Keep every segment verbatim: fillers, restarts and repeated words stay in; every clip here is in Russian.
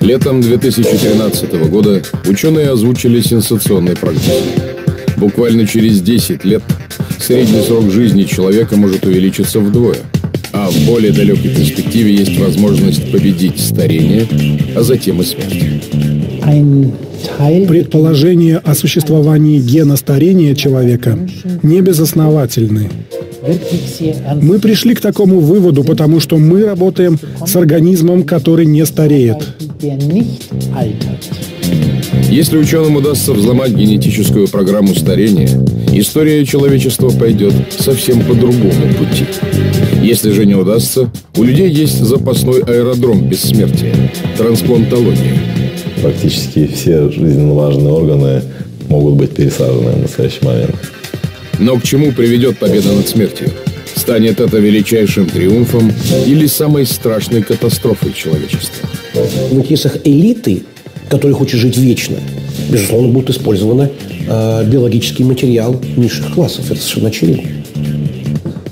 Летом две тысячи тринадцатого года ученые озвучили сенсационный прогноз. Буквально через десять лет средний срок жизни человека может увеличиться вдвое, а в более далекой перспективе есть возможность победить старение, а затем и смерть. Предположения о существовании гена старения человека не безосновательны. Мы пришли к такому выводу, потому что мы работаем с организмом, который не стареет. Если ученым удастся взломать генетическую программу старения, история человечества пойдет совсем по другому пути. Если же не удастся, у людей есть запасной аэродром бессмертия – трансплантология. Практически все жизненно важные органы могут быть пересажены в настоящий момент. Но к чему приведет победа над смертью? Станет это величайшим триумфом или самой страшной катастрофой человечества? В интересах элиты, которые хочет жить вечно, безусловно, будет использован э, биологический материал низших классов. Это совершенно очевидно.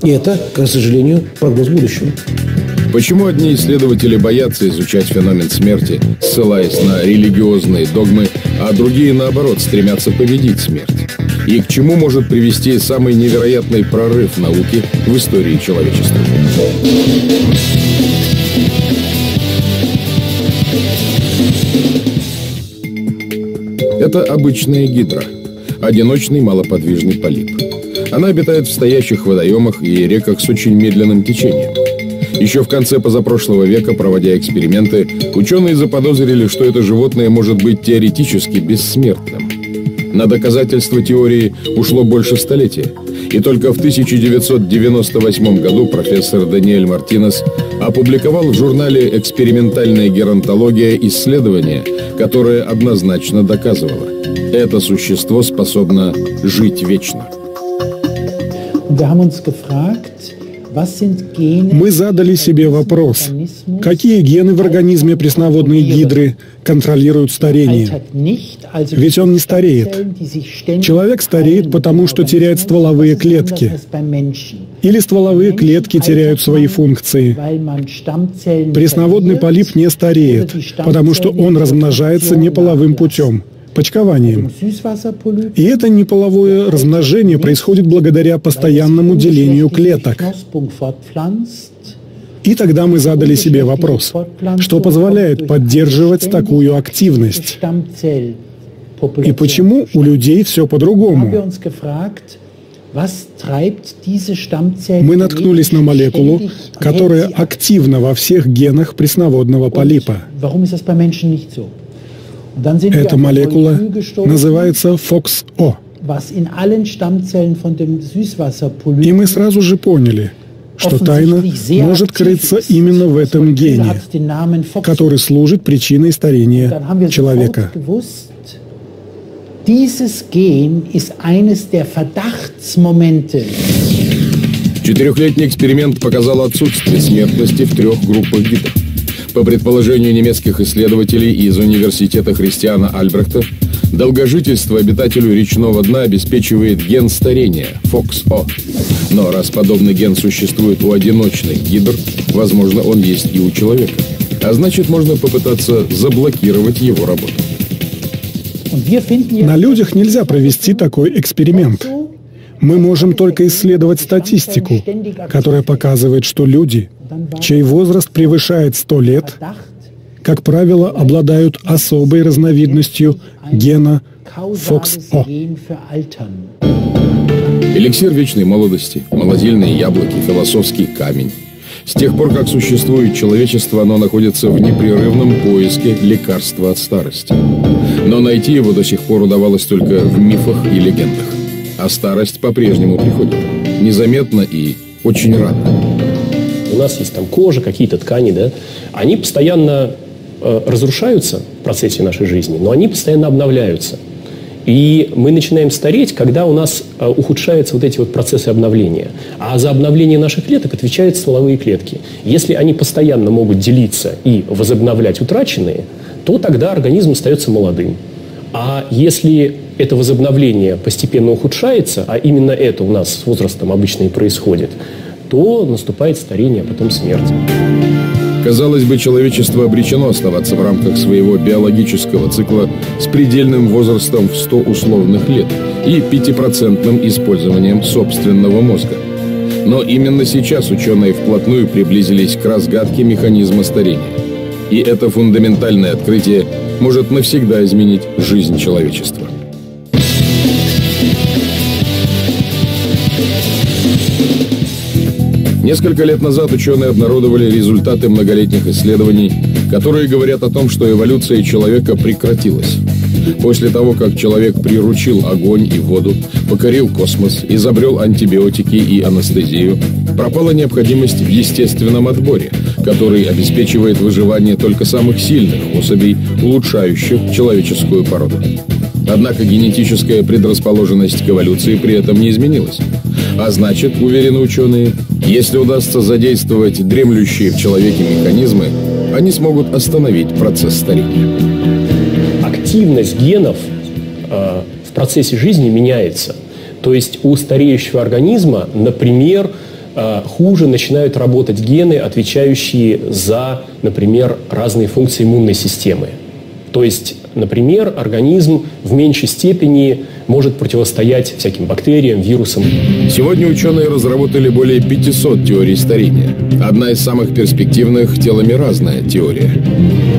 И это, к сожалению, прогноз будущего. Почему одни исследователи боятся изучать феномен смерти, ссылаясь на религиозные догмы, а другие, наоборот, стремятся победить смерть? И к чему может привести самый невероятный прорыв науки в истории человечества? Это обычная гидра, одиночный малоподвижный полип. Она обитает в стоящих водоемах и реках с очень медленным течением. Еще в конце позапрошлого века, проводя эксперименты, ученые заподозрили, что это животное может быть теоретически бессмертным. На доказательство теории ушло больше столетия. И только в тысяча девятьсот девяносто восьмом году профессор Даниэль Мартинес опубликовал в журнале «Экспериментальная геронтология» исследование, которое однозначно доказывало – это существо способно жить вечно. Мы задали себе вопрос, какие гены в организме пресноводной гидры контролируют старение? Ведь он не стареет. Человек стареет, потому что теряет стволовые клетки. Или стволовые клетки теряют свои функции. Пресноводный полип не стареет, потому что он размножается неполовым путем. Почкованием. И это неполовое размножение происходит благодаря постоянному делению клеток. И тогда мы задали себе вопрос, что позволяет поддерживать такую активность? И почему у людей все по-другому? Мы наткнулись на молекулу, которая активна во всех генах пресноводного полипа. Эта молекула называется фокс о. И мы сразу же поняли, что тайна может крыться именно в этом гене, который служит причиной старения человека. Четырехлетний эксперимент показал отсутствие смертности в трех группах гидр. По предположению немецких исследователей из университета Христиана Альбрехта, долгожительство обитателю речного дна обеспечивает ген старения, фокс о. Но раз подобный ген существует у одиночных гидр, возможно, он есть и у человека. А значит, можно попытаться заблокировать его работу. На людях нельзя провести такой эксперимент. Мы можем только исследовать статистику, которая показывает, что люди, чей возраст превышает сто лет, как правило, обладают особой разновидностью гена фокс о. Эликсир вечной молодости, молодильные яблоки, философский камень. С тех пор, как существует человечество, оно находится в непрерывном поиске лекарства от старости. Но найти его до сих пор удавалось только в мифах и легендах. А старость по-прежнему приходит. Незаметно и очень рано. У нас есть там кожа, какие-то ткани, да, они постоянно э, разрушаются в процессе нашей жизни, но они постоянно обновляются. И мы начинаем стареть, когда у нас э, ухудшаются вот эти вот процессы обновления. А за обновление наших клеток отвечают стволовые клетки. Если они постоянно могут делиться и возобновлять утраченные, то тогда организм остается молодым. А если это возобновление постепенно ухудшается, а именно это у нас с возрастом обычно и происходит, то наступает старение, а потом смерть. Казалось бы, человечество обречено оставаться в рамках своего биологического цикла с предельным возрастом в сто условных лет и пятипроцентным использованием собственного мозга. Но именно сейчас ученые вплотную приблизились к разгадке механизма старения. И это фундаментальное открытие может навсегда изменить жизнь человечества. Несколько лет назад ученые обнародовали результаты многолетних исследований, которые говорят о том, что эволюция человека прекратилась. После того, как человек приручил огонь и воду, покорил космос, изобрел антибиотики и анестезию, пропала необходимость в естественном отборе, который обеспечивает выживание только самых сильных особей, улучшающих человеческую породу. Однако генетическая предрасположенность к эволюции при этом не изменилась. А значит, уверены ученые, если удастся задействовать дремлющие в человеке механизмы, они смогут остановить процесс старения. Активность генов э, в процессе жизни меняется. То есть у стареющего организма, например, э, хуже начинают работать гены, отвечающие за, например, разные функции иммунной системы. То есть, например, организм в меньшей степени может противостоять всяким бактериям, вирусам. Сегодня ученые разработали более пятисот теорий старения. Одна из самых перспективных – теломеразная теория.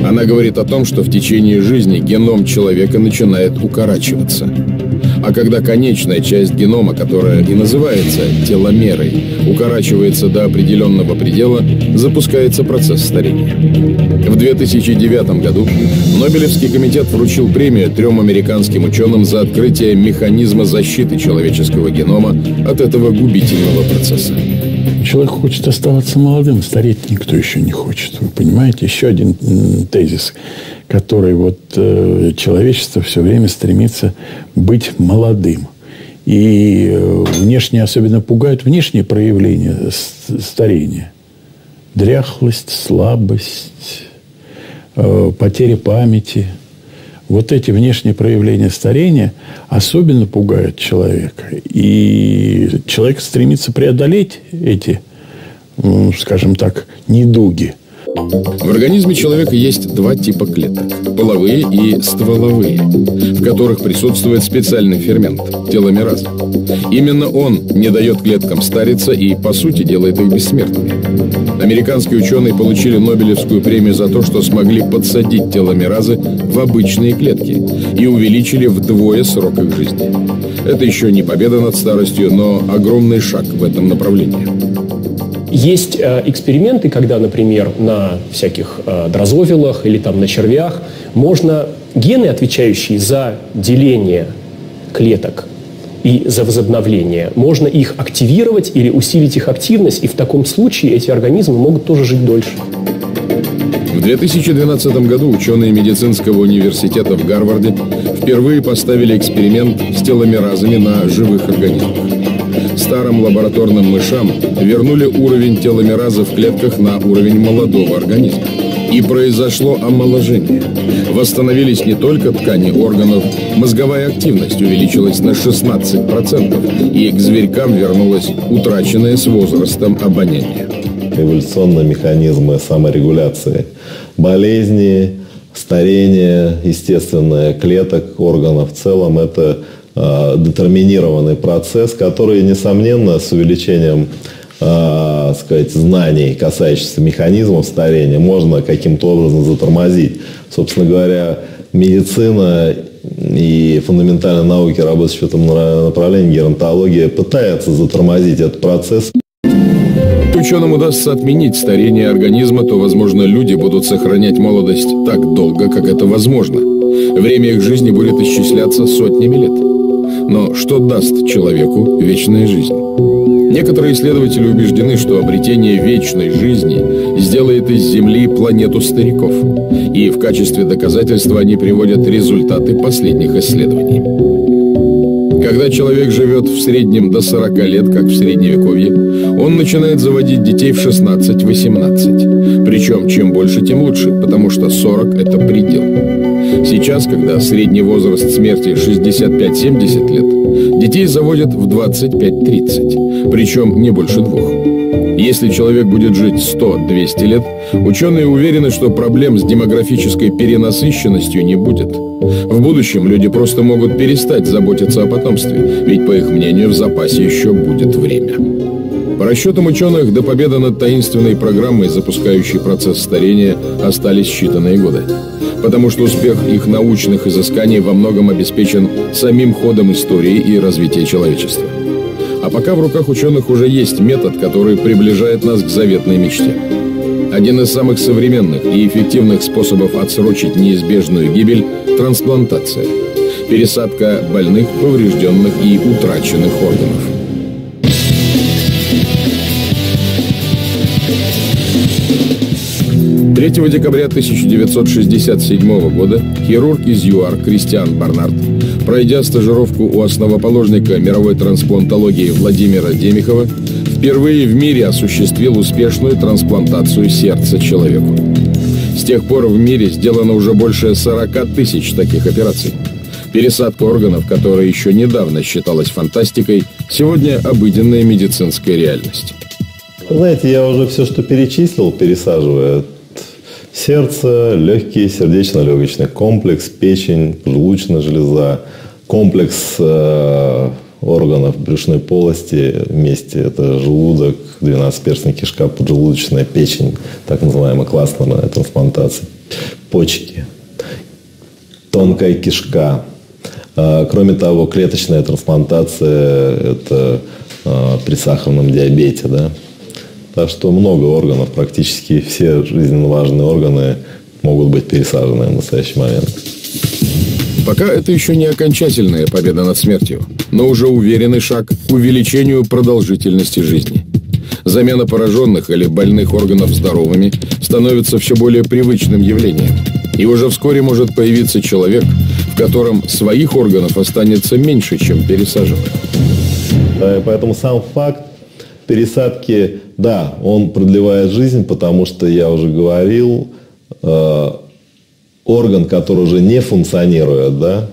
Она говорит о том, что в течение жизни геном человека начинает укорачиваться. А когда конечная часть генома, которая и называется теломерой, укорачивается до определенного предела, запускается процесс старения. В две тысячи девятом году Нобелевский комитет вручил премию трем американским ученым за открытие механизма защиты человеческого генома от этого губительного процесса. Человек хочет оставаться молодым, стареть никто еще не хочет. Вы понимаете, еще один тезис, который вот э, человечество все время стремится быть молодым. И э, внешне особенно пугают внешние проявления старения. Дряхлость, слабость, э, потеря памяти. Вот эти внешние проявления старения особенно пугают человека. И человек стремится преодолеть эти, ну, скажем так, недуги. В организме человека есть два типа клеток – половые и стволовые, в которых присутствует специальный фермент – теломераз. Именно он не дает клеткам стариться и, по сути, делает их бессмертными. Американские ученые получили Нобелевскую премию за то, что смогли подсадить теломеразы в обычные клетки и увеличили вдвое срок их жизни. Это еще не победа над старостью, но огромный шаг в этом направлении. Есть э, эксперименты, когда, например, на всяких э, дрозофилах или там на червях можно гены, отвечающие за деление клеток и за возобновление, можно их активировать или усилить их активность, и в таком случае эти организмы могут тоже жить дольше. В две тысячи двенадцатом году ученые медицинского университета в Гарварде впервые поставили эксперимент с теломеразами на живых организмах. Старым лабораторным мышам вернули уровень теломераза в клетках на уровень молодого организма. И произошло омоложение. Восстановились не только ткани органов, мозговая активность увеличилась на шестнадцать процентов, и к зверькам вернулось утраченное с возрастом обоняние. Эволюционные механизмы саморегуляции болезни, старения, естественное клеток, органов в целом – это детерминированный процесс, который, несомненно, с увеличением э, сказать, знаний, касающихся механизмов старения, можно каким-то образом затормозить. Собственно говоря, медицина и фундаментальные науки, работающие в этом направлении, геронтология, пытаются затормозить этот процесс. Если ученым удастся отменить старение организма, то, возможно, люди будут сохранять молодость так долго, как это возможно. Время их жизни будет исчисляться сотнями лет. Но что даст человеку вечная жизнь? Некоторые исследователи убеждены, что обретение вечной жизни сделает из Земли планету стариков. И в качестве доказательства они приводят результаты последних исследований. Когда человек живет в среднем до сорока лет, как в средневековье, он начинает заводить детей в шестнадцать-восемнадцать. Причем чем больше, тем лучше, потому что сорок – это предел. Сейчас, когда средний возраст смерти шестьдесят пять-семьдесят лет, детей заводят в двадцать пять-тридцать, причем не больше двух. Если человек будет жить сто-двести лет, ученые уверены, что проблем с демографической перенасыщенностью не будет. В будущем люди просто могут перестать заботиться о потомстве, ведь, по их мнению, в запасе еще будет время. По расчетам ученых, до победы над таинственной программой, запускающей процесс старения, остались считанные годы. Потому что успех их научных изысканий во многом обеспечен самим ходом истории и развития человечества. А пока в руках ученых уже есть метод, который приближает нас к заветной мечте. Один из самых современных и эффективных способов отсрочить неизбежную гибель – трансплантация. Пересадка больных, поврежденных и утраченных органов. третьего декабря тысяча девятьсот шестьдесят седьмого года хирург из ЮАР Криstiан Барнард, пройдя стажировку у основоположника мировой трансплантологии Владимира Демихова, впервые в мире осуществил успешную трансплантацию сердца человеку. С тех пор в мире сделано уже больше сорока тысяч таких операций. Пересадка органов, которая еще недавно считалась фантастикой, сегодня обыденная медицинская реальность. Знаете, я уже все, что перечислил, пересаживая сердце, легкие, сердечно-легочный комплекс, печень, поджелудочная железа, комплекс э, органов брюшной полости вместе, это желудок, двенадцатиперстная кишка, поджелудочная, печень, так называемая кластерная трансплантация, почки, тонкая кишка. Э, кроме того, клеточная трансплантация, это э, при сахарном диабете, да. Так что много органов, практически все жизненно важные органы могут быть пересажены в настоящий момент. Пока это еще не окончательная победа над смертью, но уже уверенный шаг к увеличению продолжительности жизни. Замена пораженных или больных органов здоровыми становится все более привычным явлением. И уже вскоре может появиться человек, в котором своих органов останется меньше, чем пересаженных. Поэтому сам факт пересадки, да, он продлевает жизнь, потому что, я уже говорил, э, орган, который уже не функционирует, да,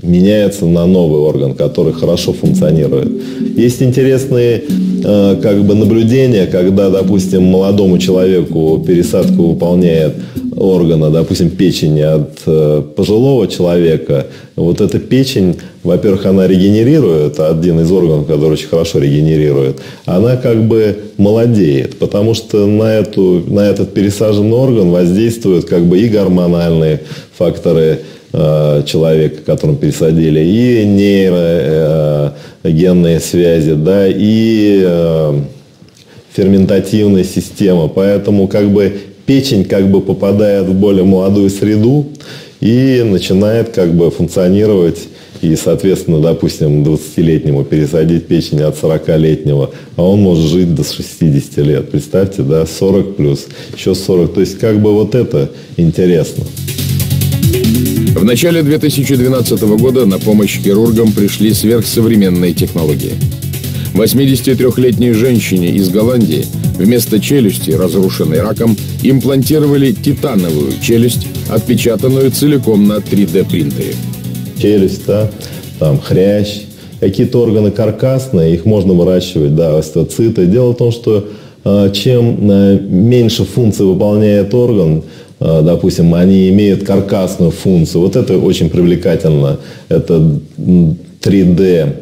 меняется на новый орган, который хорошо функционирует. Есть интересные э, как бы наблюдения, когда, допустим, молодому человеку пересадку выполняет органа, допустим, печени от э, пожилого человека. Вот эта печень, во-первых, она регенерирует, один из органов, который очень хорошо регенерирует, она как бы молодеет, потому что на, эту, на этот пересаженный орган воздействуют как бы и гормональные факторы э, человека, которым пересадили, и нейрогенные э, связи, да, и э, ферментативная система. Поэтому как бы печень как бы попадает в более молодую среду и начинает как бы функционировать. И, соответственно, допустим, двадцатилетнему пересадить печень от сорокалетнего, а он может жить до шестидесяти лет. Представьте, да, сорок плюс, еще сорок. То есть, как бы вот это интересно. В начале две тысячи двенадцатого года на помощь хирургам пришли сверхсовременные технологии. восьмидесятитрёхлетней женщине из Голландии вместо челюсти, разрушенной раком, имплантировали титановую челюсть, отпечатанную целиком на три дэ принтере. Челюсть, да, там хрящ, какие-то органы каркасные, их можно выращивать, да, остеоциты. Дело в том, что чем меньше функций выполняет орган, допустим, они имеют каркасную функцию. Вот это очень привлекательно. Это три дэ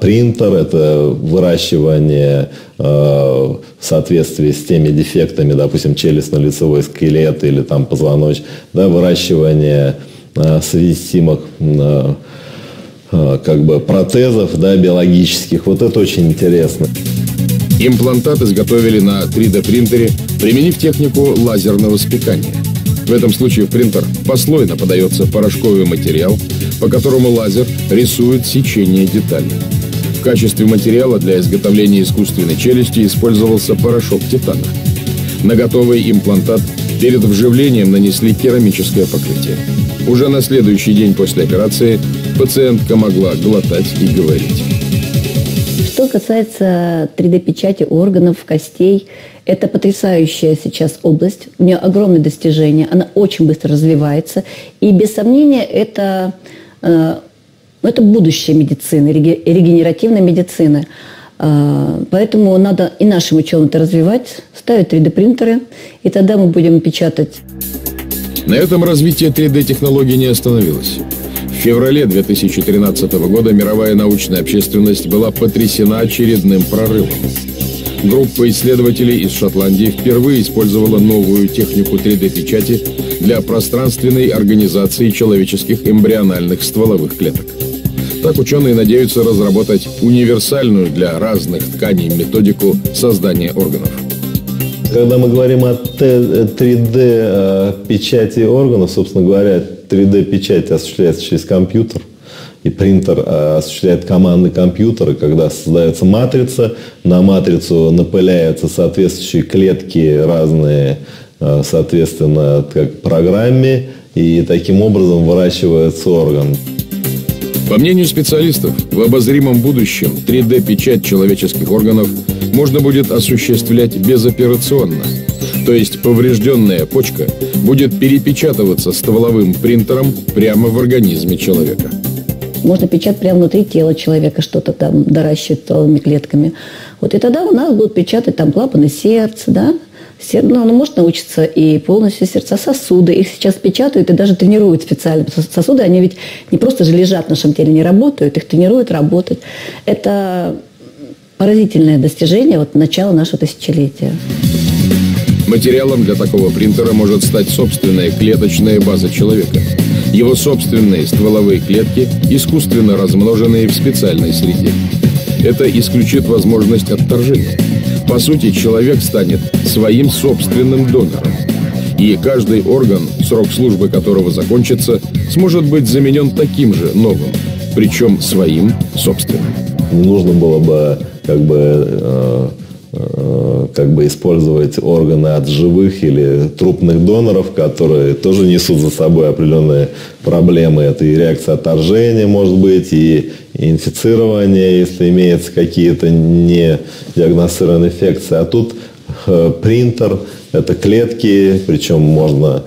принтер, это выращивание в соответствии с теми дефектами, допустим, челюстно-лицевой скелет или там позвоночник, да, выращивание совместимых как бы протезов, да, биологических. Вот это очень интересно. Имплантат изготовили на три дэ принтере, применив технику лазерного спекания. В этом случае в принтер послойно подается порошковый материал, по которому лазер рисует сечение деталей. В качестве материала для изготовления искусственной челюсти использовался порошок титана. На готовый имплантат перед вживлением нанесли керамическое покрытие. Уже на следующий день после операции пациентка могла глотать и говорить. Что касается три дэ печати органов, костей, это потрясающая сейчас область. У нее огромное достижение, она очень быстро развивается. И без сомнения это, это будущее медицины, регенеративной медицины. Поэтому надо и нашим ученым это развивать, ставить три дэ принтеры, и тогда мы будем печатать. На этом развитие три дэ технологий не остановилось. В феврале две тысячи тринадцатого года мировая научная общественность была потрясена очередным прорывом. Группа исследователей из Шотландии впервые использовала новую технику три дэ печати для пространственной организации человеческих эмбриональных стволовых клеток. Так ученые надеются разработать универсальную для разных тканей методику создания органов. Когда мы говорим о три дэ печати органов, собственно говоря, три дэ печать осуществляется через компьютер. И принтер осуществляет команды компьютера, когда создается матрица. На матрицу напыляются соответствующие клетки разные, соответственно, как программе. И таким образом выращивается орган. По мнению специалистов, в обозримом будущем три дэ печать человеческих органов можно будет осуществлять безоперационно. То есть поврежденная почка будет перепечатываться стволовым принтером прямо в организме человека. Можно печатать прямо внутри тела человека, что-то там доращивать стволовыми клетками. Вот, и тогда у нас будут печатать там клапаны сердца, да? Сер... Ну, оно может научиться и полностью сердца, сосуды. Их сейчас печатают и даже тренируют специально. Сосуды, они ведь не просто же лежат в нашем теле, не работают, их тренируют работать. Это поразительное достижение вот, начала нашего тысячелетия. Материалом для такого принтера может стать собственная клеточная база человека. Его собственные стволовые клетки, искусственно размноженные в специальной среде. Это исключит возможность отторжения. По сути, человек станет своим собственным донором. И каждый орган, срок службы которого закончится, сможет быть заменен таким же новым, причем своим собственным. Не нужно было бы как бы... Э... как бы использовать органы от живых или трупных доноров, которые тоже несут за собой определенные проблемы. Это и реакция отторжения, может быть, и инфицирование, если имеются какие-то недиагностированные инфекции. А тут принтер, это клетки, причем можно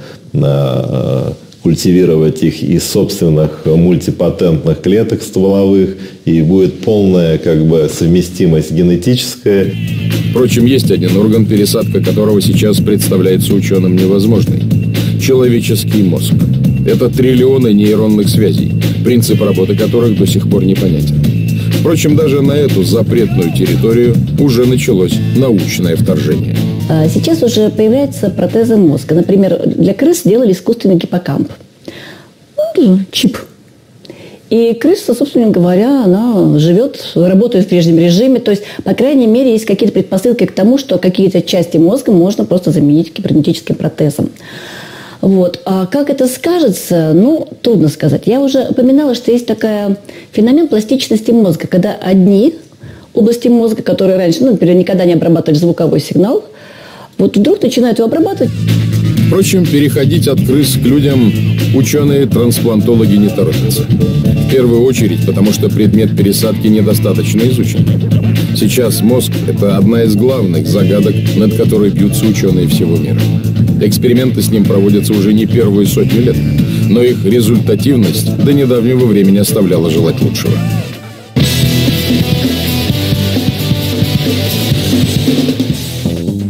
культивировать их из собственных мультипатентных клеток стволовых, и будет полная как бы совместимость генетическая. Впрочем, есть один орган, пересадка которого сейчас представляется ученым невозможной. Человеческий мозг. Это триллионы нейронных связей, принцип работы которых до сих пор непонятен. Впрочем, даже на эту запретную территорию уже началось научное вторжение. Сейчас уже появляются протезы мозга. Например, для крыс сделали искусственный гиппокамп. Чип. И крыса, собственно говоря, она живет, работает в прежнем режиме. То есть, по крайней мере, есть какие-то предпосылки к тому, что какие-то части мозга можно просто заменить кибернетическим протезом. Вот. А как это скажется, ну, трудно сказать. Я уже упоминала, что есть такой феномен пластичности мозга, когда одни области мозга, которые раньше, ну, например, никогда не обрабатывали звуковой сигнал, вот вдруг начинают его обрабатывать. Впрочем, переходить от крыс к людям ученые-трансплантологи не торопятся. В первую очередь, потому что предмет пересадки недостаточно изучен. Сейчас мозг – это одна из главных загадок, над которой бьются ученые всего мира. Эксперименты с ним проводятся уже не первую сотню лет, но их результативность до недавнего времени оставляла желать лучшего.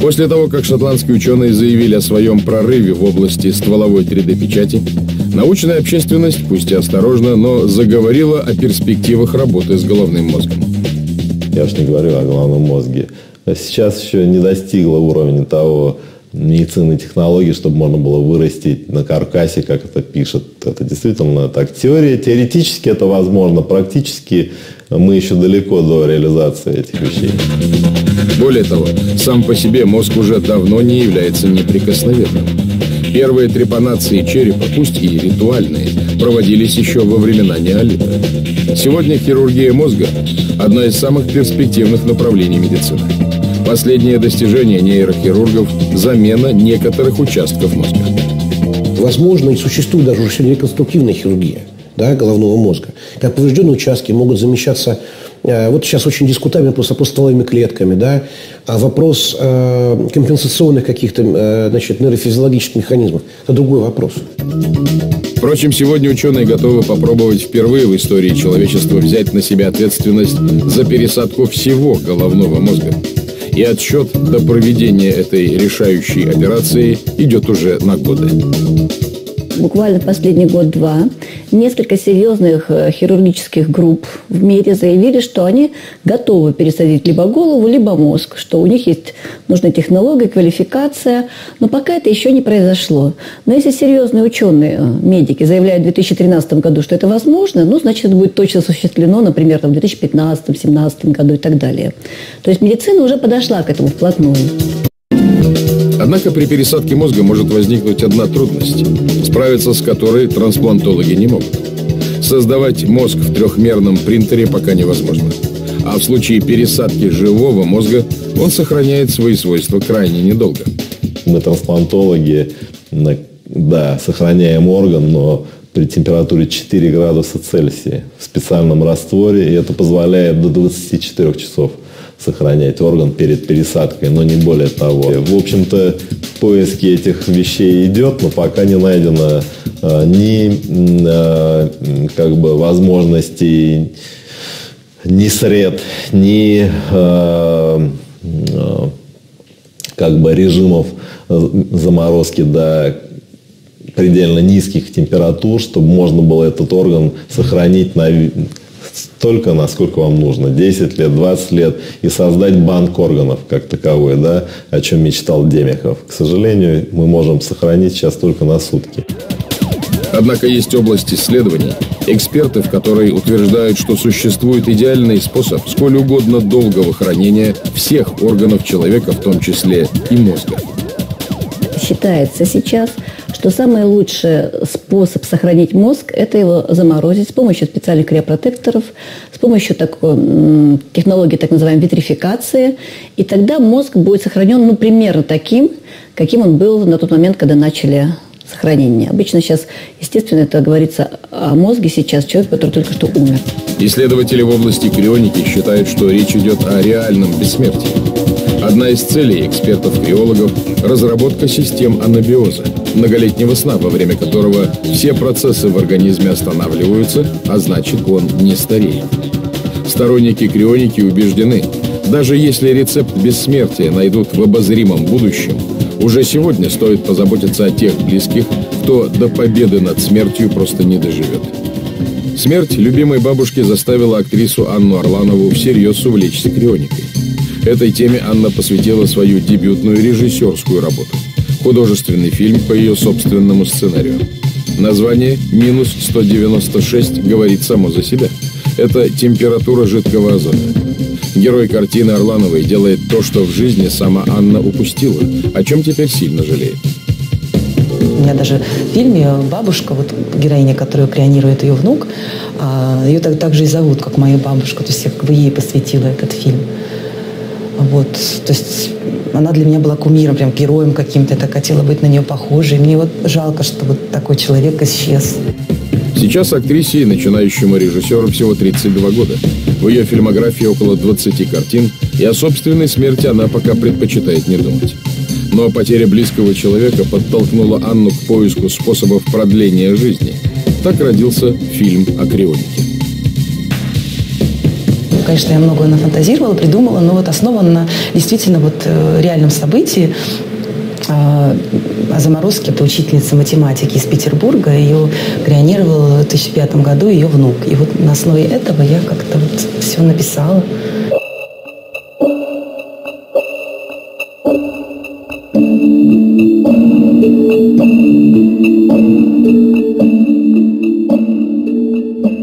После того, как шотландские ученые заявили о своем прорыве в области стволовой три дэ печати, научная общественность, пусть и осторожно, но заговорила о перспективах работы с головным мозгом. Я уж не говорю о головном мозге. Сейчас еще не достигла уровня того медицинной технологии, чтобы можно было вырастить на каркасе, как это пишет. Это действительно так. Теория, теоретически это возможно, практически мы еще далеко до реализации этих вещей. Более того, сам по себе мозг уже давно не является неприкосновенным. Первые трепанации черепа, пусть и ритуальные, проводились еще во времена неолита. Сегодня хирургия мозга – одно из самых перспективных направлений медицины. Последнее достижение нейрохирургов – замена некоторых участков мозга. Возможно, и существует даже уже сегодня реконструктивная хирургия. да, головного мозга. Как поврежденные участки могут замещаться, вот сейчас очень дискутабельно, просто стволовыми клетками, да, а вопрос э, компенсационных каких-то э, значит, нейрофизиологических механизмов – это другой вопрос. Впрочем, сегодня ученые готовы попробовать впервые в истории человечества взять на себя ответственность за пересадку всего головного мозга. И отсчет до проведения этой решающей операции идет уже на годы. Буквально последний год-два несколько серьезных хирургических групп в мире заявили, что они готовы пересадить либо голову, либо мозг, что у них есть нужная технология, квалификация, но пока это еще не произошло. Но если серьезные ученые, медики, заявляют в две тысячи тринадцатом году, что это возможно, ну, значит, это будет точно осуществлено, например, там, в две тысячи пятнадцатом-две тысячи семнадцатом году и так далее. То есть медицина уже подошла к этому вплотную. Однако при пересадке мозга может возникнуть одна трудность, справиться с которой трансплантологи не могут. Создавать мозг в трехмерном принтере пока невозможно. А в случае пересадки живого мозга он сохраняет свои свойства крайне недолго. Мы, трансплантологи, да, сохраняем орган, но при температуре четыре градуса Цельсия в специальном растворе, и это позволяет до двадцати четырёх часов. Сохранять орган перед пересадкой, но не более того. В общем-то, поиски этих вещей идет, но пока не найдено э, ни э, как бы возможностей, ни сред, ни э, э, как бы режимов заморозки до предельно низких температур, чтобы можно было этот орган сохранить на столько, насколько вам нужно, десять лет, двадцать лет, и создать банк органов как таковой, да, о чем мечтал Демихов. К сожалению, мы можем сохранить сейчас только на сутки. Однако есть область исследований, экспертов, которые утверждают, что существует идеальный способ сколь угодно долгого хранения всех органов человека, в том числе и мозга. Считается сейчас, что самый лучший способ сохранить мозг – это его заморозить с помощью специальных криопротекторов, с помощью такой, технологии так называемой витрификации. И тогда мозг будет сохранен ну, примерно таким, каким он был на тот момент, когда начали сохранение. Обычно сейчас, естественно, это говорится о мозге сейчас человека, который только что умер. Исследователи в области крионики считают, что речь идет о реальном бессмертии. Одна из целей экспертов-криологов – разработка систем анабиоза, многолетнего сна, во время которого все процессы в организме останавливаются, а значит, он не стареет. Сторонники крионики убеждены, даже если рецепт бессмертия найдут в обозримом будущем, уже сегодня стоит позаботиться о тех близких, кто до победы над смертью просто не доживет. Смерть любимой бабушки заставила актрису Анну Орланову всерьез увлечься крионикой. Этой теме Анна посвятила свою дебютную режиссерскую работу. Художественный фильм по ее собственному сценарию. Название «Минус сто девяносто шесть» говорит само за себя. Это температура жидкого озона. Герой картины Орлановой делает то, что в жизни сама Анна упустила, о чем теперь сильно жалеет. У меня даже в фильме бабушка, вот героиня, которую крионирует ее внук, ее так, так же и зовут, как моя бабушка. То есть я как бы ей посвятила этот фильм. Вот, то есть она для меня была кумиром, прям героем каким-то, я так хотела быть на нее похожей. Мне вот жалко, что вот такой человек исчез. Сейчас актрисе и начинающему режиссеру всего тридцать два года. В ее фильмографии около двадцати картин, и о собственной смерти она пока предпочитает не думать. Но потеря близкого человека подтолкнула Анну к поиску способов продления жизни. Так родился фильм о крионике. Конечно, я много нафантазировала, придумала, но вот основан на действительно вот реальном событии о заморозке. Это учительница математики из Петербурга. Ее крионировала в две тысячи пятом году ее внук. И вот на основе этого я как-то вот все написала.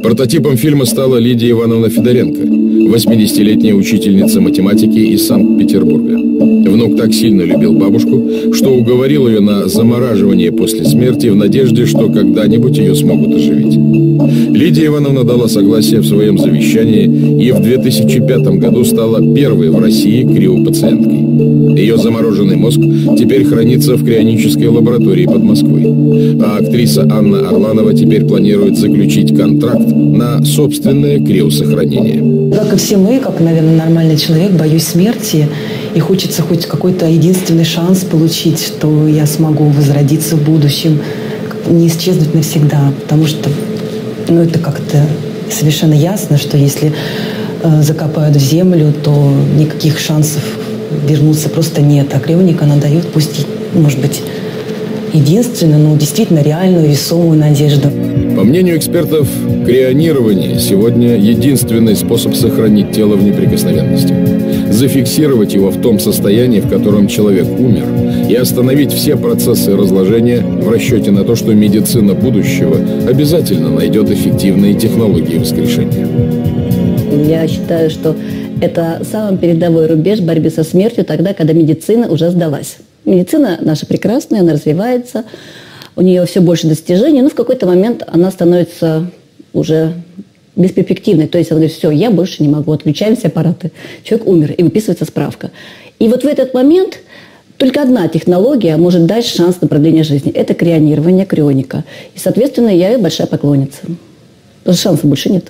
Прототипом фильма стала Лидия Ивановна Федоренко, восьмидесятилетняя учительница математики из Санкт-Петербурга. Внук так сильно любил бабушку, что уговорил ее на замораживание после смерти в надежде, что когда-нибудь ее смогут оживить. Лидия Ивановна дала согласие в своем завещании и в две тысячи пятом году стала первой в России криопациенткой. Ее замороженный мозг теперь хранится в крионической лаборатории под Москвой. А актриса Анна Орланова теперь планирует заключить контракт на собственное криосохранение. Как и все мы, как, наверное, нормальный человек, боюсь смерти. И хочется хоть какой-то единственный шанс получить, что я смогу возродиться в будущем, не исчезнуть навсегда. Потому что, ну, это как-то совершенно ясно, что если э, закопают в землю, то никаких шансов вернуться просто нет. А крионик она дает, пусть, может быть, единственную, но действительно реальную, весомую надежду. По мнению экспертов, крионирование сегодня единственный способ сохранить тело в неприкосновенности. Зафиксировать его в том состоянии, в котором человек умер, и остановить все процессы разложения в расчете на то, что медицина будущего обязательно найдет эффективные технологии воскрешения. Я считаю, что это самый передовой рубеж борьбы со смертью тогда, когда медицина уже сдалась. Медицина наша прекрасная, она развивается, у нее все больше достижений, но в какой-то момент она становится уже бесперспективной. То есть она говорит: все, я больше не могу, отключаем все аппараты. Человек умер, и выписывается справка. И вот в этот момент только одна технология может дать шанс на продление жизни. Это крионирование, крионика. И, соответственно, я ее большая поклонница. Потому что шансов больше нет.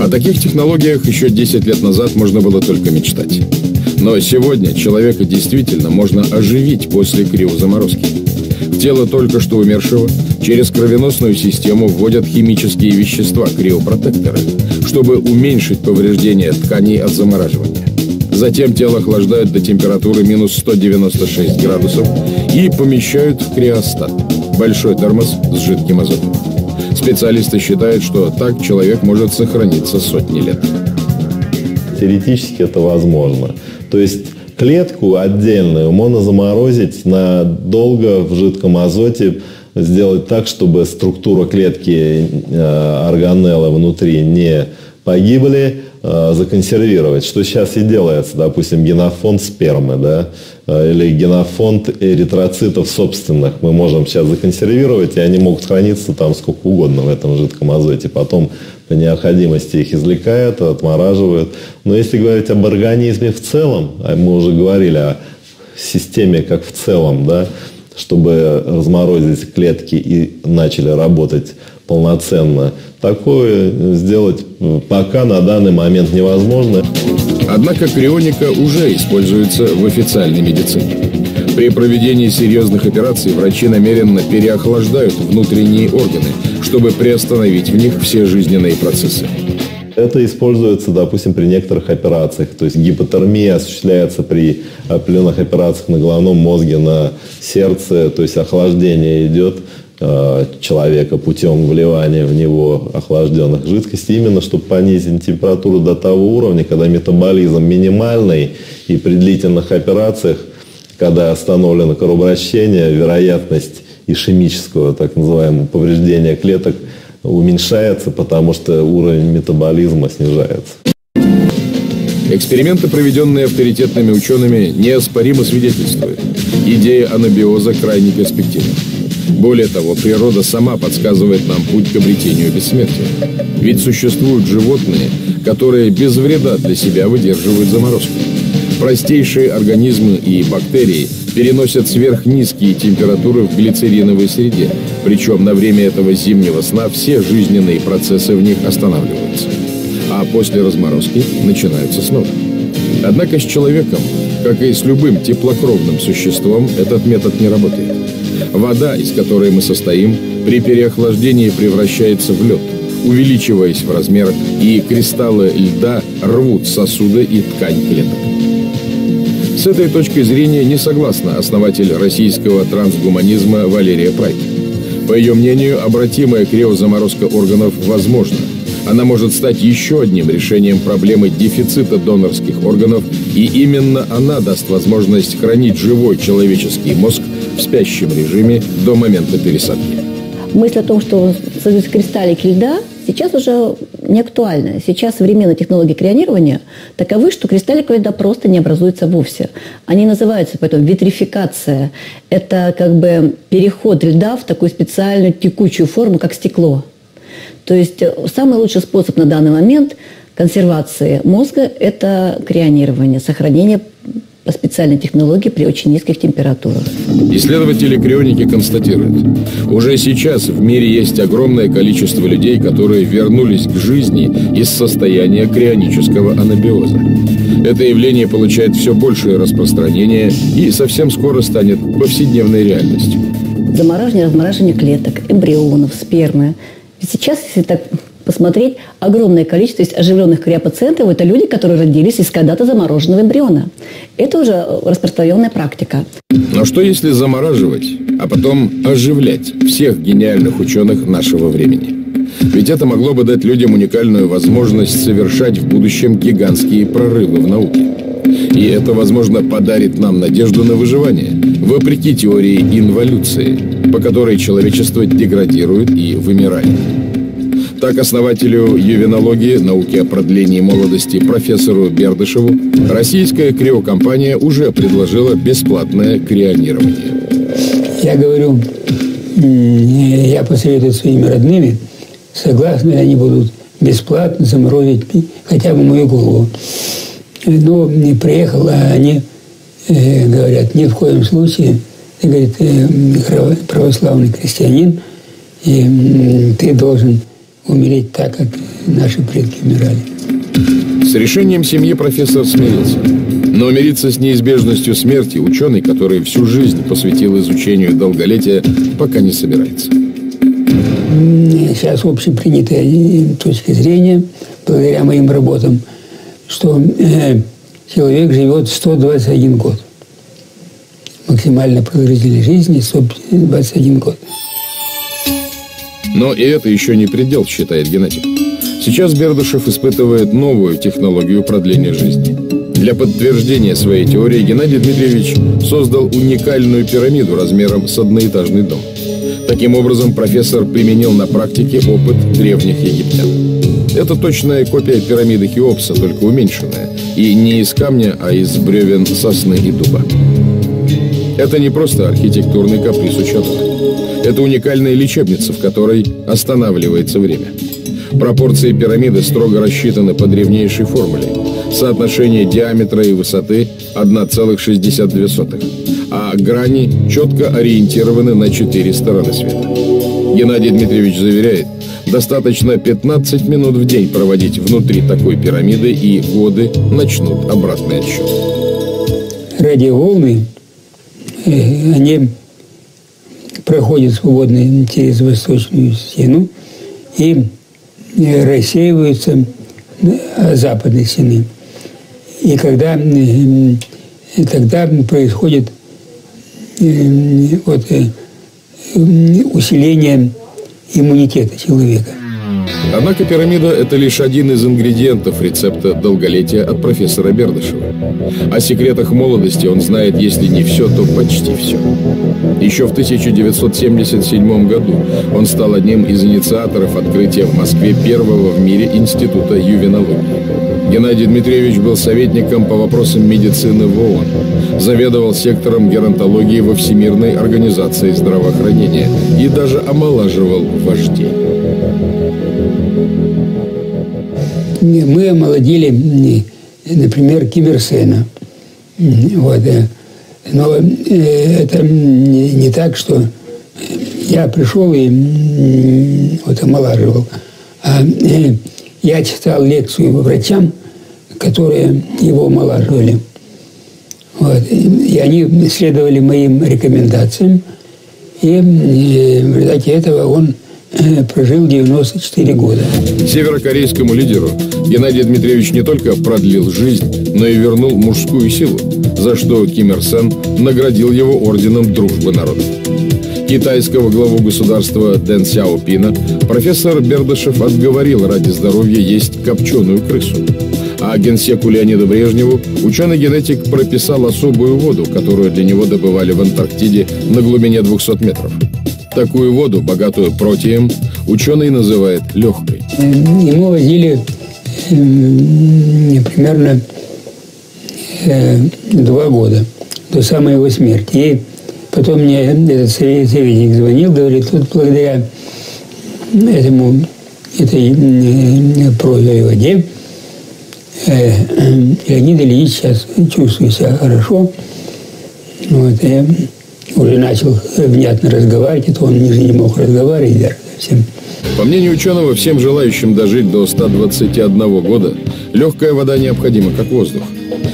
О таких технологиях еще десять лет назад можно было только мечтать. Но сегодня человека действительно можно оживить после криозаморозки. В тело только что умершего через кровеносную систему вводят химические вещества, криопротекторы, чтобы уменьшить повреждения тканей от замораживания. Затем тело охлаждают до температуры минус сто девяносто шесть градусов и помещают в криостат – большой тормоз с жидким азотом. Специалисты считают, что так человек может сохраниться сотни лет. Теоретически это возможно. То есть клетку отдельную можно заморозить надолго в жидком азоте, сделать так, чтобы структура клетки, органеллы внутри не погибли, законсервировать. Что сейчас и делается, допустим, генофонд спермы, да, или генофонд эритроцитов собственных. Мы можем сейчас законсервировать, и они могут храниться там сколько угодно в этом жидком азоте. Потом по необходимости их извлекают, отмораживают. Но если говорить об организме в целом, мы уже говорили о системе как в целом, да, чтобы разморозить клетки и начали работать полноценно. Такое сделать пока на данный момент невозможно. Однако крионика уже используется в официальной медицине. При проведении серьезных операций врачи намеренно переохлаждают внутренние органы, чтобы приостановить в них все жизненные процессы. Это используется, допустим, при некоторых операциях. То есть гипотермия осуществляется при определенных операциях на головном мозге, на сердце. То есть охлаждение идет э, человека путем вливания в него охлажденных жидкостей, именно чтобы понизить температуру до того уровня, когда метаболизм минимальный, и при длительных операциях, когда остановлено кровообращение, вероятность ишемического, так называемого, повреждения клеток уменьшается, потому что уровень метаболизма снижается. Эксперименты, проведенные авторитетными учеными, неоспоримо свидетельствуют. Идея анабиоза крайне перспективна. Более того, природа сама подсказывает нам путь к обретению бессмертия. Ведь существуют животные, которые без вреда для себя выдерживают заморозку. Простейшие организмы и бактерии переносят сверхнизкие температуры в глицериновой среде, причем на время этого зимнего сна все жизненные процессы в них останавливаются. А после разморозки начинаются снова. Однако с человеком, как и с любым теплокровным существом, этот метод не работает. Вода, из которой мы состоим, при переохлаждении превращается в лед, увеличиваясь в размерах, и кристаллы льда рвут сосуды и ткань клеток. С этой точки зрения не согласна основатель российского трансгуманизма Валерия Прайк. По ее мнению, обратимая криозаморозка органов возможна. Она может стать еще одним решением проблемы дефицита донорских органов, и именно она даст возможность хранить живой человеческий мозг в спящем режиме до момента пересадки. Мысль о том, что создаются кристаллики льда, сейчас уже не актуальна. Сейчас современные технологии крионирования таковы, что кристаллики льда просто не образуются вовсе. Они называются поэтому витрификация. Это как бы переход льда в такую специальную текучую форму, как стекло. То есть самый лучший способ на данный момент консервации мозга – это крионирование, сохранение по специальной технологии при очень низких температурах. Исследователи-крионики констатируют, уже сейчас в мире есть огромное количество людей, которые вернулись к жизни из состояния крионического анабиоза. Это явление получает все большее распространение и совсем скоро станет повседневной реальностью. Замораживание, размораживание клеток, эмбрионов, спермы. Сейчас, если так посмотреть, огромное количество оживленных криопациентов – это люди, которые родились из когда-то замороженного эмбриона. Это уже распространенная практика. Но что если замораживать, а потом оживлять всех гениальных ученых нашего времени? Ведь это могло бы дать людям уникальную возможность совершать в будущем гигантские прорывы в науке. И это, возможно, подарит нам надежду на выживание, вопреки теории инволюции, по которой человечество деградирует и вымирает. Так, основателю ювенологии, науки о продлении молодости, профессору Бердышеву, российская криокомпания уже предложила бесплатное крионирование. Я говорю, я посоветую своими родными, согласны они будут бесплатно заморозить хотя бы мою голову. Но не приехал, а они говорят, ни в коем случае, ты, говорит, православный крестьянин, и ты должен умереть так, как наши предки умирали. С решением семьи профессор смирился. Но мириться с неизбежностью смерти ученый, который всю жизнь посвятил изучению долголетия, пока не собирается. Сейчас общепринятая точка зрения, благодаря моим работам, что э, человек живет сто двадцать один год. Максимально продолжительность жизни сто двадцать один год. Но и это еще не предел, считает генетик. Сейчас Бердышев испытывает новую технологию продления жизни. Для подтверждения своей теории Геннадий Дмитриевич создал уникальную пирамиду размером с одноэтажный дом. Таким образом, профессор применил на практике опыт древних египтян. Это точная копия пирамиды Хеопса, только уменьшенная. И не из камня, а из бревен сосны и дуба. Это не просто архитектурный каприз ученого. Это уникальная лечебница, в которой останавливается время. Пропорции пирамиды строго рассчитаны по древнейшей формуле. Соотношение диаметра и высоты одна целая шестьдесят две сотых, а грани четко ориентированы на четыре стороны света. Геннадий Дмитриевич заверяет, достаточно пятнадцать минут в день проводить внутри такой пирамиды, и годы начнут обратный отсчет. Радиоволны, они проходят свободно через восточную стену и рассеиваются от западной стены. И когда, и тогда происходит вот, усиление иммунитета человека. Однако пирамида – это лишь один из ингредиентов рецепта долголетия от профессора Бердышева. О секретах молодости он знает, если не все, то почти все. Еще в тысяча девятьсот семьдесят седьмом году он стал одним из инициаторов открытия в Москве первого в мире института ювенологии. Геннадий Дмитриевич был советником по вопросам медицины в ООН, заведовал сектором геронтологии во Всемирной организации здравоохранения и даже омолаживал вождей. Мы омолодили, например, Ким Ир Сена. Вот. Но это не так, что я пришел и вот омолаживал. А я читал лекцию врачам, которые его омолаживали. Вот. И они следовали моим рекомендациям. И в результате этого он прожил девяносто четыре года. Северокорейскому лидеру Геннадий Дмитриевич не только продлил жизнь, но и вернул мужскую силу, за что Ким Ир Сен наградил его орденом Дружбы народов. Китайского главу государства Дэн Сяо Пина профессор Бердышев отговорил ради здоровья есть копченую крысу. А генсеку Леониду Брежневу ученый-генетик прописал особую воду, которую для него добывали в Антарктиде на глубине двухсот метров. Такую воду, богатую протеем, ученый называет легкой. Ему возили э, примерно э, два года до самой его смерти. И потом мне этот советник звонил, говорит, вот благодаря этому, этой э, прозой воде Леонид Ильич сейчас чувствует себя хорошо. Вот, и уже начал внятно разговаривать, это он не мог разговаривать даже совсем. По мнению ученого, всем желающим дожить до ста двадцати одного года легкая вода необходима, как воздух.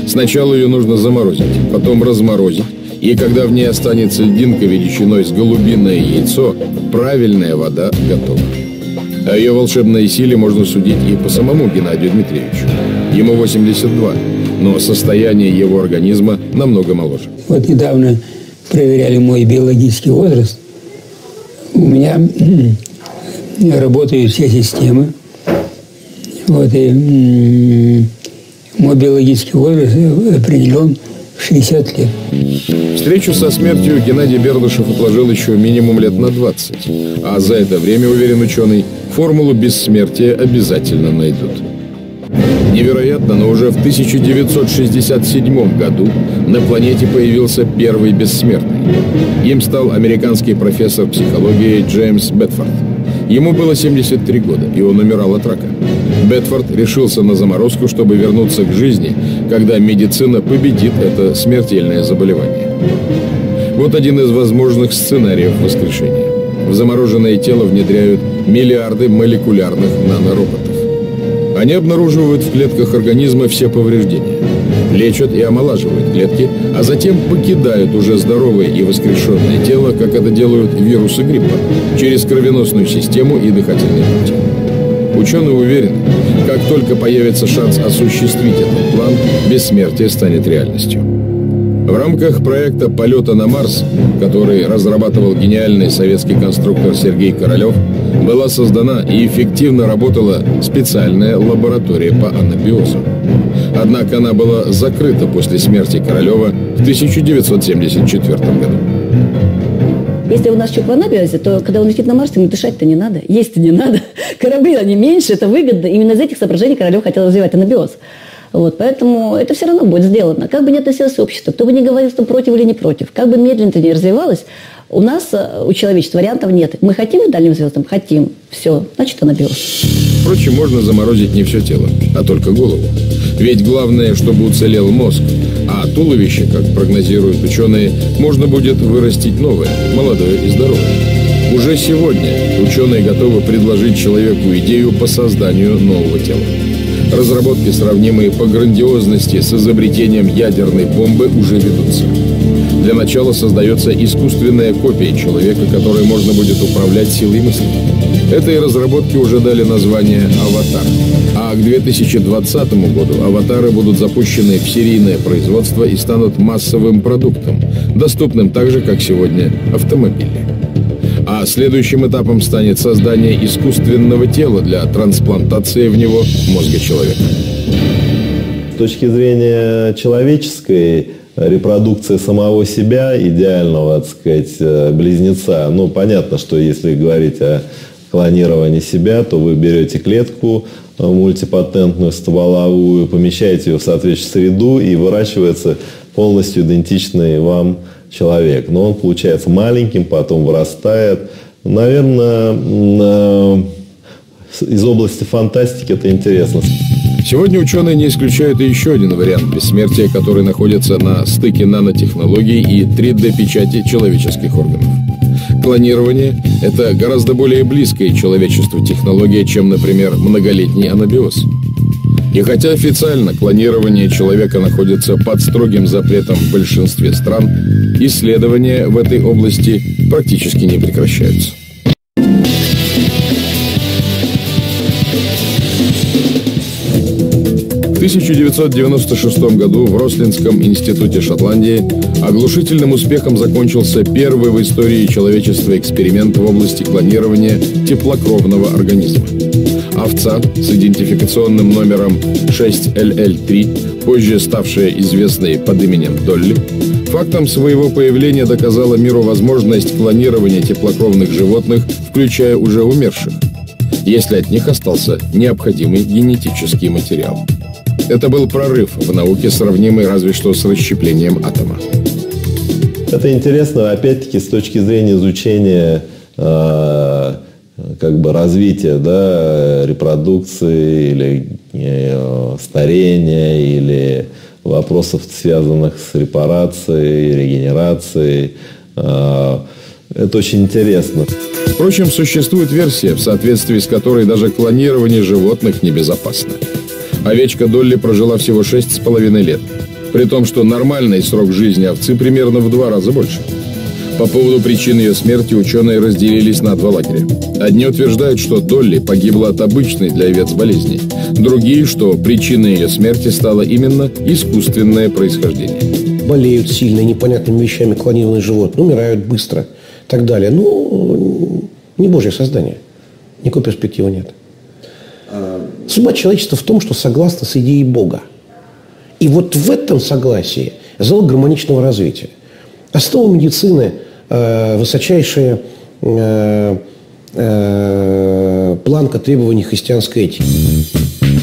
Сначала ее нужно заморозить, потом разморозить. И когда в ней останется льдинка величиной с голубиное яйцо, правильная вода готова. О ее волшебной силе можно судить и по самому Геннадию Дмитриевичу. Ему восемьдесят два, но состояние его организма намного моложе. Вот недавно проверяли мой биологический возраст. У меня работают все системы. Вот, и мой биологический возраст определен в шестьдесят лет. Встречу со смертью Геннадий Бердышев отложил еще минимум лет на двадцать. А за это время, уверен ученый, формулу бессмертия обязательно найдут. Невероятно, но уже в тысяча девятьсот шестьдесят седьмом году на планете появился первый бессмертный. Им стал американский профессор психологии Джеймс Бэтфорд. Ему было семьдесят три года, и он умирал от рака. Бэтфорд решился на заморозку, чтобы вернуться к жизни, когда медицина победит это смертельное заболевание. Вот один из возможных сценариев воскрешения. В замороженное тело внедряют миллиарды молекулярных нанороботов. Они обнаруживают в клетках организма все повреждения, лечат и омолаживают клетки, а затем покидают уже здоровое и воскрешенное тело, как это делают вирусы гриппа, через кровеносную систему и дыхательные пути. Ученые уверены, как только появится шанс осуществить этот план, бессмертие станет реальностью. В рамках проекта полета на Марс, который разрабатывал гениальный советский конструктор Сергей Королев, была создана и эффективно работала специальная лаборатория по анабиозу. Однако она была закрыта после смерти Королева в тысяча девятьсот семьдесят четвёртом году. Если у нас что по анабиозе, то когда он летит на Марс, ему дышать-то не надо, есть-то не надо. Корабли, они меньше, это выгодно. Именно из этих соображений Королев хотел развивать анабиоз. Вот, поэтому это все равно будет сделано. Как бы ни относилось общество, кто бы ни говорил, что против или не против, как бы медленно это ни развивалось, у нас, у человечества, вариантов нет. Мы хотим к дальним звездам? Хотим. Все. Значит, анабиоз. Впрочем, можно заморозить не все тело, а только голову. Ведь главное, чтобы уцелел мозг. А туловище, как прогнозируют ученые, можно будет вырастить новое, молодое и здоровое. Уже сегодня ученые готовы предложить человеку идею по созданию нового тела. Разработки, сравнимые по грандиозности с изобретением ядерной бомбы, уже ведутся. Для начала создается искусственная копия человека, которой можно будет управлять силой мысли. Этой разработке уже дали название «Аватар». А к две тысячи двадцатому году аватары будут запущены в серийное производство и станут массовым продуктом, доступным так же, как сегодня автомобили. А следующим этапом станет создание искусственного тела для трансплантации в него мозга человека. С точки зрения человеческой, репродукция самого себя, идеального, так сказать, близнеца, ну, понятно, что если говорить о клонировании себя, то вы берете клетку мультипатентную, стволовую, помещаете ее в соответствующую среду, и выращивается полностью идентичный вам человек. Но он получается маленьким, потом вырастает. Наверное, из области фантастики это интересно. Сегодня ученые не исключают и еще один вариант бессмертия, который находится на стыке нанотехнологий и три дэ печати человеческих органов. Клонирование – это гораздо более близкая человечеству технология, чем, например, многолетний анабиоз. И хотя официально клонирование человека находится под строгим запретом в большинстве стран, исследования в этой области практически не прекращаются. В тысяча девятьсот девяносто шестом году в Рослинском институте Шотландии оглушительным успехом закончился первый в истории человечества эксперимент в области клонирования теплокровного организма. Овца с идентификационным номером шесть эл эл три, позже ставшая известной под именем Долли, фактом своего появления доказала миру возможность клонирования теплокровных животных, включая уже умерших, если от них остался необходимый генетический материал. Это был прорыв в науке, сравнимый разве что с расщеплением атома. Это интересно, опять-таки, с точки зрения изучения э- как бы развития, да, репродукции или старения или вопросов, связанных с репарацией, регенерацией. Это очень интересно. Впрочем, существует версия, в соответствии с которой даже клонирование животных небезопасно. Овечка Долли прожила всего шесть с половиной лет, при том, что нормальный срок жизни овцы примерно в два раза больше. По поводу причин ее смерти ученые разделились на два лагеря. Одни утверждают, что Долли погибла от обычной для овец болезни. Другие, что причиной ее смерти стало именно искусственное происхождение. Болеют сильно, непонятными вещами клонированные животные, умирают быстро и так далее. Ну, не божье создание. Никакой перспективы нет. Судьба человечества в том, что согласно с идеей Бога. И вот в этом согласии залог гармоничного развития. Основа медицины э, – высочайшая э, э, планка требований христианской этики.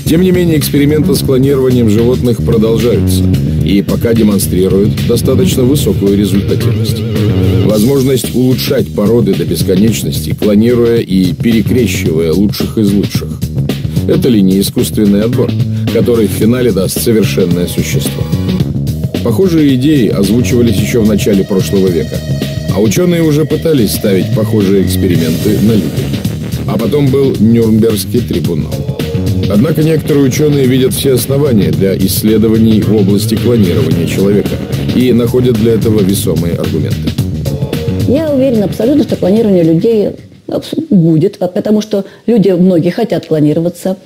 Тем не менее, эксперименты с клонированием животных продолжаются и пока демонстрируют достаточно высокую результативность. Возможность улучшать породы до бесконечности, клонируя и перекрещивая лучших из лучших. Это ли не искусственный отбор, который в финале даст совершенное существо? Похожие идеи озвучивались еще в начале прошлого века, а ученые уже пытались ставить похожие эксперименты на людях. А потом был Нюрнбергский трибунал. Однако некоторые ученые видят все основания для исследований в области клонирования человека и находят для этого весомые аргументы. Я уверена абсолютно, что клонирование людей будет, потому что люди, многие хотят клонироваться.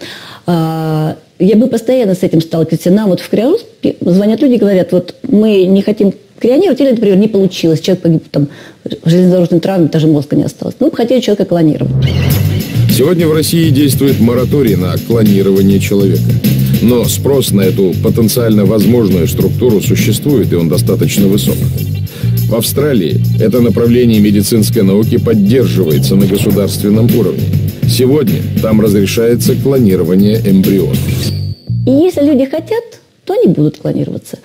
Я бы постоянно с этим сталкивалась. Нам вот в Криорус звонят люди и говорят, вот мы не хотим клонировать, или, например, не получилось. Человек погиб там в железнодорожной травме, даже мозга не осталось. Мы бы хотели человека клонировать. Сегодня в России действует мораторий на клонирование человека. Но спрос на эту потенциально возможную структуру существует, и он достаточно высок. В Австралии это направление медицинской науки поддерживается на государственном уровне. Сегодня там разрешается клонирование эмбрионов. И если люди хотят, то они будут клонироваться.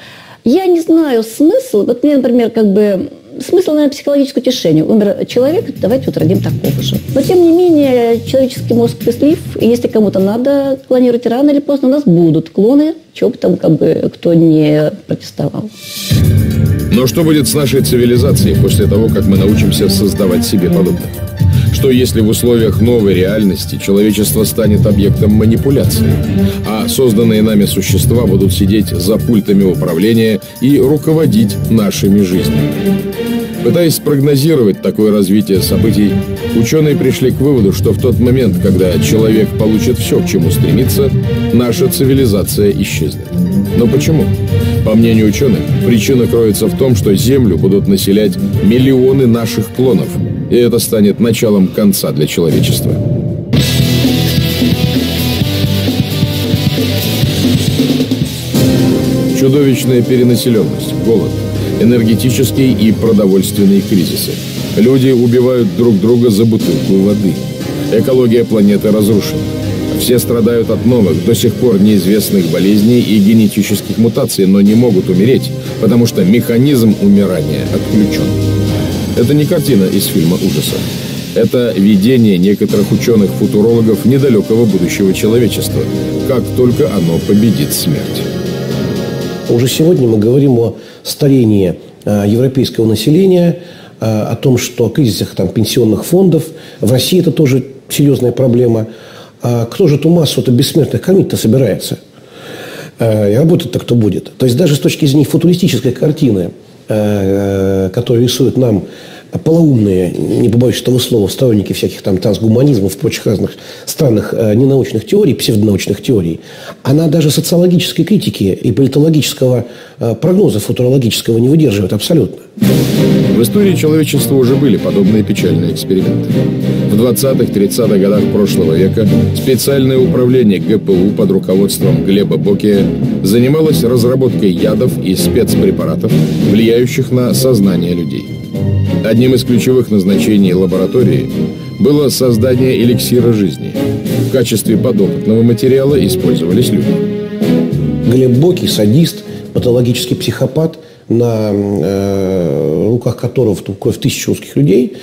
Я не знаю смысл. Вот мне, например, как бы смысл, наверное, психологическое утешение. Умер человек, давайте вот родим такого же. Но, тем не менее, человеческий мозг счастлив. И если кому-то надо клонировать, рано или поздно у нас будут клоны, чего бы там, как бы, кто не протестовал. Но что будет с нашей цивилизацией после того, как мы научимся создавать себе подобных? Что если в условиях новой реальности человечество станет объектом манипуляции, а созданные нами существа будут сидеть за пультами управления и руководить нашими жизнями? Пытаясь спрогнозировать такое развитие событий, ученые пришли к выводу, что в тот момент, когда человек получит все, к чему стремится, наша цивилизация исчезнет. Но почему? По мнению ученых, причина кроется в том, что Землю будут населять миллионы наших клонов, и это станет началом конца для человечества. Чудовищная перенаселенность, голод, энергетические и продовольственные кризисы. Люди убивают друг друга за бутылку воды. Экология планеты разрушена. Все страдают от новых, до сих пор неизвестных болезней и генетических мутаций, но не могут умереть, потому что механизм умирания отключен. Это не картина из фильма ужасов. Это видение некоторых ученых-футурологов недалекого будущего человечества, как только оно победит смерть. Уже сегодня мы говорим о старении э, европейского населения, э, о том, что о кризисах там, пенсионных фондов. В России это тоже серьезная проблема. А кто же эту массу-то бессмертных кормить-то собирается? Э, и работать-то кто будет? То есть даже с точки зрения футуристической картины, э, которую рисуют нам полоумные, не побоюсь этого слова, сторонники всяких там трансгуманизмов, прочих разных странных э, ненаучных теорий, псевдонаучных теорий, она даже социологической критики и политологического э, прогноза футурологического не выдерживает абсолютно. В истории человечества уже были подобные печальные эксперименты. В двадцатых-тридцатых годах прошлого века специальное управление гэ пэ у под руководством Глеба Бокия занималось разработкой ядов и спецпрепаратов, влияющих на сознание людей. Одним из ключевых назначений лаборатории было создание эликсира жизни. В качестве подопытного материала использовались люди. Глеб Бокий – садист, патологический психопат, на э, руках которого кровь тысячи русских людей,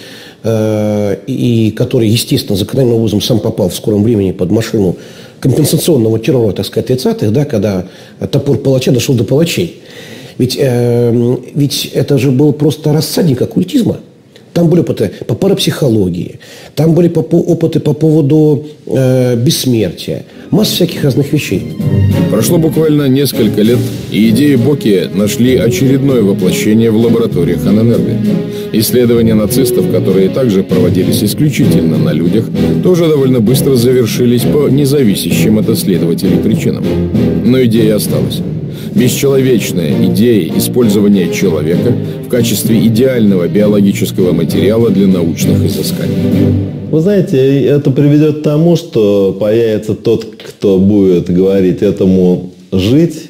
э, и который, естественно, закономерным образом сам попал в скором времени под машину компенсационного террора, так сказать, тридцатых, да, когда топор палача дошел до палачей. Ведь, э, ведь это же был просто рассадник оккультизма. Там были опыты по парапсихологии, там были опыты по поводу э, бессмертия. Масса всяких разных вещей. Прошло буквально несколько лет, и идеи Бокия нашли очередное воплощение в лабораториях Аненербе. Исследования нацистов, которые также проводились исключительно на людях, тоже довольно быстро завершились по независящим от исследователей причинам. Но идея осталась. Бесчеловечная идея использования человека в качестве идеального биологического материала для научных изысканий. Вы знаете, это приведет к тому, что появится тот, кто будет говорить этому жить,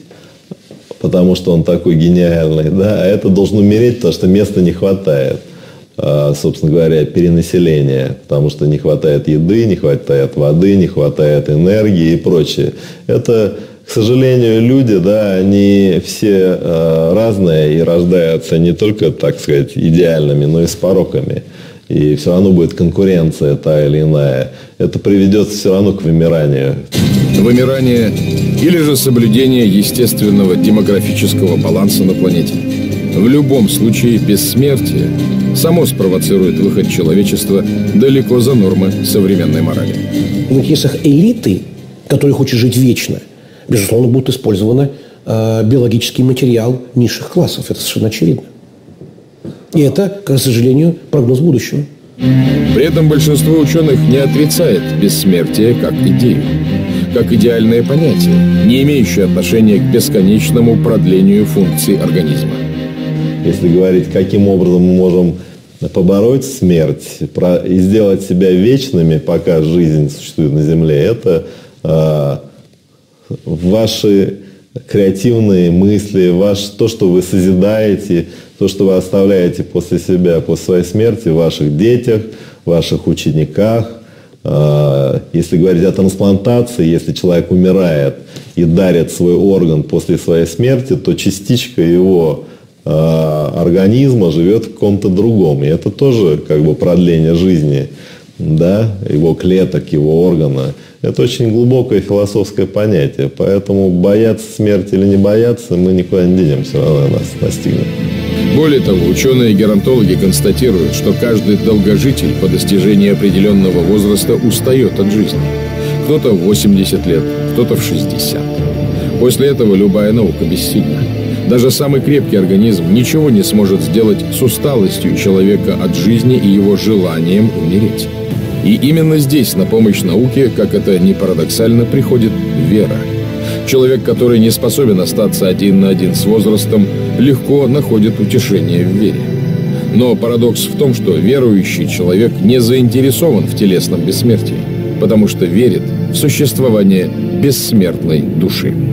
потому что он такой гениальный, да, а это должен умереть, потому что места не хватает, собственно говоря, перенаселения, потому что не хватает еды, не хватает воды, не хватает энергии и прочее. Это, к сожалению, люди, да, они все разные и рождаются не только, так сказать, идеальными, но и с пороками. И все равно будет конкуренция та или иная. Это приведет все равно к вымиранию. Вымирание или же соблюдение естественного демографического баланса на планете. В любом случае бессмертие само спровоцирует выход человечества далеко за нормы современной морали. В интересах элиты, которые хочет жить вечно, безусловно, будет использован э, биологический материал низших классов. Это совершенно очевидно. И это, к сожалению, прогноз будущего. При этом большинство ученых не отрицает бессмертие как идею, как идеальное понятие, не имеющее отношения к бесконечному продлению функций организма. Если говорить, каким образом мы можем побороть смерть и сделать себя вечными, пока жизнь существует на Земле, это э, ваши креативные мысли, ваш, то, что вы созидаете, то, что вы оставляете после себя, после своей смерти, в ваших детях, в ваших учениках. Если говорить о трансплантации, если человек умирает и дарит свой орган после своей смерти, то частичка его организма живет в ком-то другом. И это тоже как бы продление жизни, да, его клеток, его органа. Это очень глубокое философское понятие. Поэтому бояться смерти или не бояться, мы никуда не денемся, все равно нас настигнет. Более того, ученые и геронтологи констатируют, что каждый долгожитель по достижении определенного возраста устает от жизни. Кто-то в восемьдесят лет, кто-то в шестьдесят. После этого любая наука бессильна. Даже самый крепкий организм ничего не сможет сделать с усталостью человека от жизни и его желанием умереть. И именно здесь на помощь науке, как это ни парадоксально, приходит вера. Человек, который не способен остаться один на один с возрастом, легко находит утешение в вере. Но парадокс в том, что верующий человек не заинтересован в телесном бессмертии, потому что верит в существование бессмертной души.